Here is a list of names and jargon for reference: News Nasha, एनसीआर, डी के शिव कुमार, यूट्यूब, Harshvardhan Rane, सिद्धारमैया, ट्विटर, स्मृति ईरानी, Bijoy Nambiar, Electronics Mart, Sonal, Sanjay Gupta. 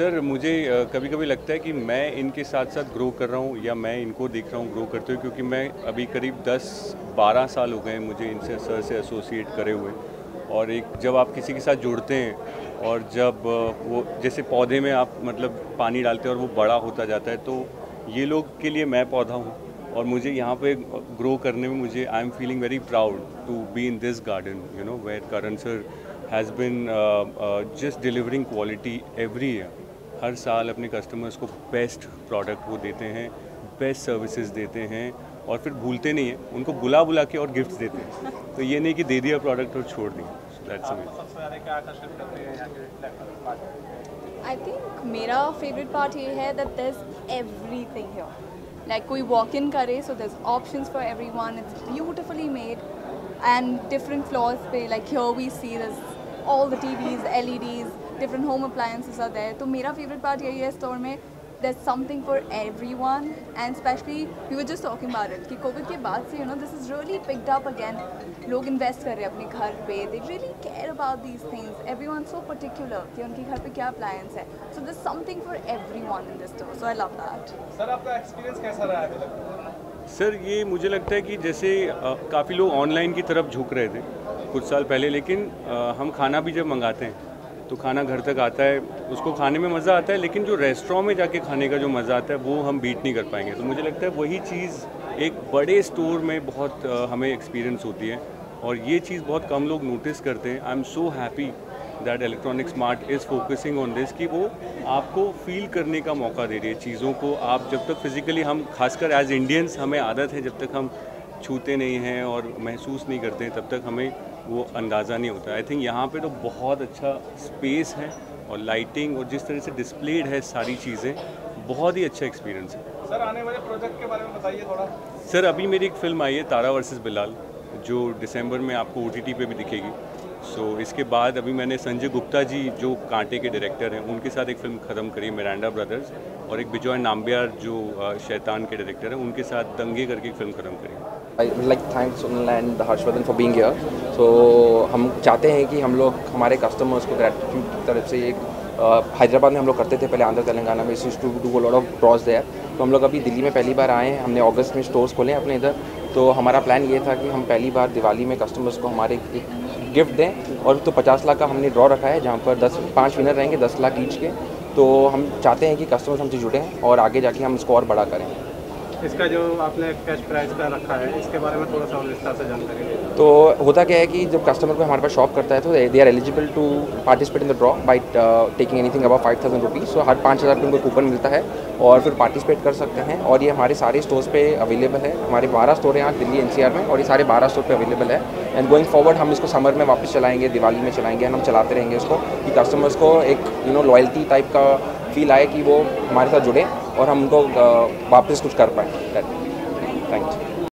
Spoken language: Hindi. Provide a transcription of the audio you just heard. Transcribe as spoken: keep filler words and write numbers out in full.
सर मुझे कभी कभी लगता है कि मैं इनके साथ साथ ग्रो कर रहा हूँ या मैं इनको देख रहा हूँ ग्रो करते हुए, क्योंकि मैं अभी करीब दस बारह साल हो गए मुझे इनसे सर से एसोसिएट करे हुए। और एक जब आप किसी के साथ जुड़ते हैं और जब वो जैसे पौधे में आप मतलब पानी डालते हैं और वो बड़ा होता जाता है, तो ये लोग के लिए मैं पौधा हूँ और मुझे यहाँ पे ग्रो करने में मुझे I am feeling very proud to be in this garden, you know, where Karan sir has been just delivering quality every year. हर साल अपने कस्टमर्स को बेस्ट प्रोडक्ट वो देते हैं, बेस्ट सर्विसेज देते हैं और फिर भूलते नहीं हैं, उनको बुला बुला के और गिफ्ट्स देते हैं। तो ये नहीं कि दे दिया प्रोडक्ट और छोड़ दिया। आई थिंक मेरा फेवरेट पार्ट ये है that there is everything here, like कोई वॉक इन करे so there is options for everyone. It's beautifully made and different floors पे, like here we see this all the TVs, LEDs, different home appliances are there. तो मेरा फेवरेट पार्ट यही है स्टोर में, there's something for everyone, and especially we were just talking about it कि कोविड के बाद से, you know, this is really picked up again. लोग invest कर रहे हैं अपने घर पे, they really care about these things, everyone's so particular कि उनके घर पे क्या appliance है, so there's something for everyone in this store, so I love that. Sir आपका experience कैसा रहा है? सर ये मुझे लगता है कि जैसे काफ़ी लोग ऑनलाइन की तरफ झुक रहे थे कुछ साल पहले, लेकिन हम खाना भी जब मंगाते हैं तो खाना घर तक आता है, उसको खाने में मज़ा आता है, लेकिन जो रेस्टोरेंट में जाके खाने का जो मज़ा आता है वो हम बीट नहीं कर पाएंगे। तो मुझे लगता है वही चीज़ एक बड़े स्टोर में बहुत हमें एक्सपीरियंस होती है और ये चीज़ बहुत कम लोग नोटिस करते हैं। I am so happy that electronics mart is focusing on this कि वो आपको फ़ील करने का मौका दे रही है चीज़ों को। आप जब तक फिज़िकली, हम खासकर एज इंडियंस हमें आदत है जब तक हम छूते नहीं हैं और महसूस नहीं करते हैं तब तक हमें वो अंदाज़ा नहीं होता। आई थिंक यहाँ पे तो बहुत अच्छा स्पेस है और लाइटिंग और जिस तरह से डिस्प्लेड है सारी चीज़ें, बहुत ही अच्छा एक्सपीरियंस है। सर आने वाले प्रोजेक्ट के बारे में बताइए थोड़ा। सर अभी मेरी एक फ़िल्म आई है तारा वर्सेस बिलाल, जो दिसंबर में आपको ओटीटी पे भी दिखेगी। सो so, इसके बाद अभी मैंने संजय गुप्ता जी जो कांटे के डायरेक्टर हैं उनके साथ एक फ़िल्म ख़त्म करी, मिरांडा ब्रदर्स, और एक बिजॉय नाम्बियार जो शैतान के डायरेक्टर हैं उनके साथ दंगे करके एक फिल्म ख़त्म करी। I would like thank Sonal and Harshvardhan for being here. So हम चाहते हैं कि हम लोग हमारे कस्टमर्स को ग्रैटिट्यूड की तरफ से एक हैदराबाद में हम लोग करते थे पहले, आंध्र तेलंगाना में, is to do a lot of draws there. तो हम लोग अभी दिल्ली में पहली बार आए हैं, हमने अगस्त में स्टोर्स खोले अपने इधर। तो हमारा प्लान ये था कि हम पहली बार दिवाली में कस्टमर्स को हमारे एक गिफ्ट दें, और तो पचास लाख का हमने ड्रॉ रखा है जहाँ पर दस पाँच विनर रहेंगे दस लाख ईच के। तो हम चाहते हैं कि कस्टमर्स हमसे जुड़ें और आगे जाके हम इसको और बड़ा करें। इसका जो आपने कैश प्राइस का रखा है इसके बारे में थोड़ा सा और विस्तार से जानकारी दें। तो होता क्या है कि जब कस्टमर को हमारे पास शॉप करता है तो they are eligible to participate in the draw by taking anything about five thousand rupees. So हर पाँच हज़ार रुपये उनको कूपन मिलता है और फिर पार्टिसिपेट कर सकते हैं। और ये हमारे सारे स्टोर्स पे अवेलेबल है, हमारे बारह स्टोर हैं यहाँ दिल्ली एनसीआर में, और ये सारे बारह स्टोर पे अवेलेबल है। एंड गोइंग फॉरवर्ड हम इसको समर में वापस चलाएंगे, दिवाली में चलाएंगे, एंड हम चलाते रहेंगे इसको कि कस्टमर्स को एक यू नो लॉयल्टी टाइप का फील आए कि वो हमारे साथ जुड़े और हम उनको वापस कुछ कर पाए। Thank you.